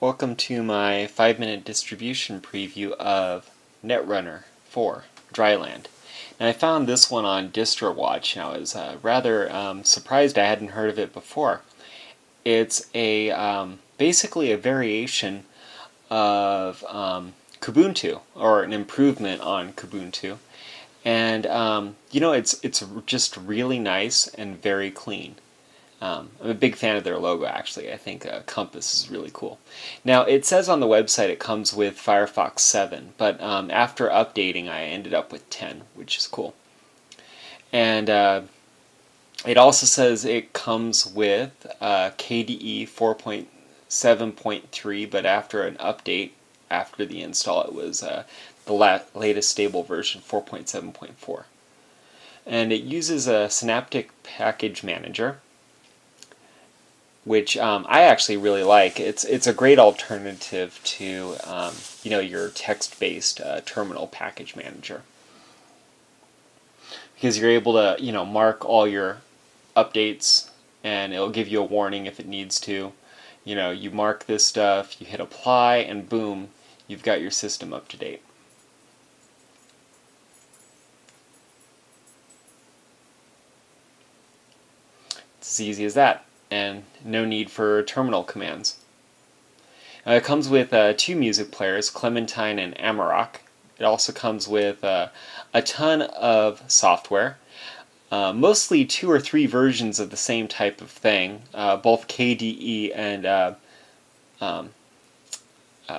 Welcome to my 5-minute distribution preview of Netrunner 4 Dryland. Now I found this one on DistroWatch, and I was rather surprised I hadn't heard of it before. It's a basically a variation of Kubuntu, or an improvement on Kubuntu, and you know, it's just really nice and very clean. I'm a big fan of their logo, actually. I think Compass is really cool. Now, it says on the website it comes with Firefox 7, but after updating, I ended up with 10, which is cool. And it also says it comes with KDE 4.7.3, but after an update, after the install, it was the latest stable version, 4.7.4. And it uses a Synaptic Package Manager, which I actually really like. It's a great alternative to you know, your text-based terminal package manager, because you're able to, you know, mark all your updates, and it'll give you a warning if it needs to. You know, you mark this stuff, you hit apply, and boom, you've got your system up to date. It's as easy as that. And no need for terminal commands. It comes with 2 music players, Clementine and Amarok. It also comes with a ton of software, mostly 2 or 3 versions of the same type of thing, both KDE and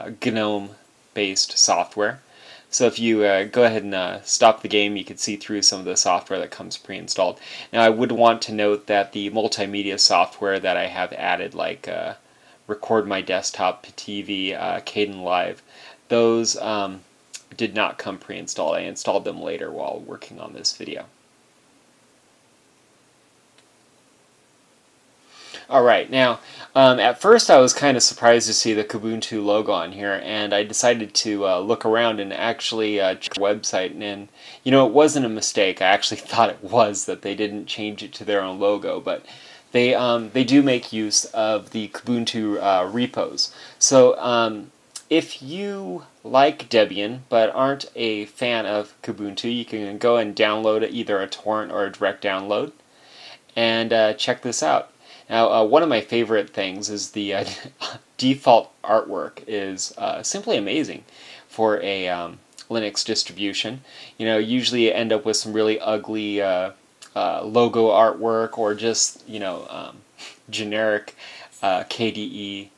GNOME-based software. So if you go ahead and stop the game, you can see through some of the software that comes pre-installed. Now I would want to note that the multimedia software that I have added, like Record My Desktop, PTV, CadenLive, those did not come pre-installed. I installed them later while working on this video. Alright, now at first I was kind of surprised to see the Kubuntu logo on here, and I decided to look around and actually check the website, and you know, it wasn't a mistake. I actually thought it was that they didn't change it to their own logo, but they do make use of the Kubuntu repos. So if you like Debian but aren't a fan of Kubuntu, you can go and download either a torrent or a direct download and check this out. Now, one of my favorite things is the default artwork is simply amazing for a Linux distribution. You know, usually you end up with some really ugly logo artwork, or just, you know, generic KDE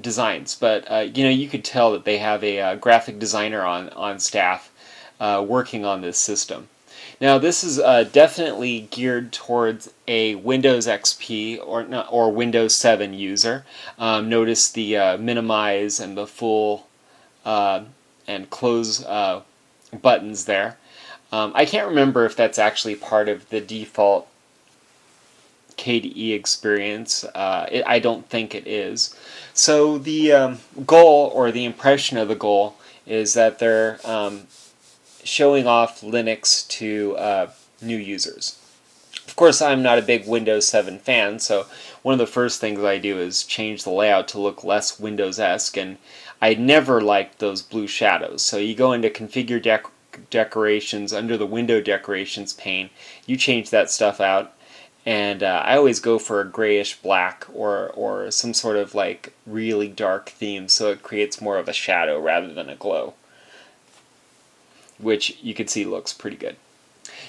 designs. But, you know, you could tell that they have a graphic designer on staff working on this system. Now this is definitely geared towards a Windows XP or Windows 7 user. Notice the minimize and the full and close buttons there. I can't remember if that's actually part of the default KDE experience. I don't think it is. So the goal, or the impression of the goal, is that they're showing off Linux to new users. Of course, I'm not a big Windows 7 fan, so one of the first things I do is change the layout to look less Windows-esque, and I never liked those blue shadows. So you go into Configure Decorations, under the Window Decorations pane, you change that stuff out, and I always go for a grayish black or some sort of like really dark theme, so it creates more of a shadow rather than a glow, which you can see looks pretty good.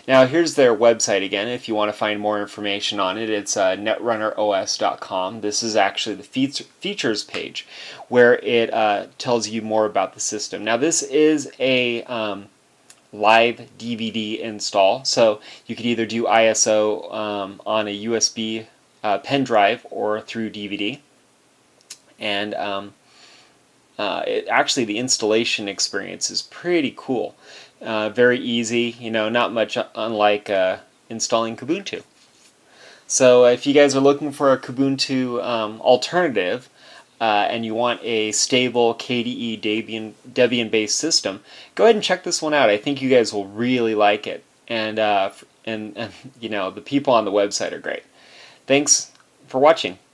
Now here's their website again if you want to find more information on it. It's netrunneros.com. This is actually the features page where it tells you more about the system. Now this is a live DVD install, so you could either do ISO on a USB pen drive or through DVD. And actually, the installation experience is pretty cool. Very easy, you know, not much unlike installing Kubuntu. So if you guys are looking for a Kubuntu alternative and you want a stable KDE Debian-based system, go ahead and check this one out. I think you guys will really like it. And, you know, the people on the website are great. Thanks for watching.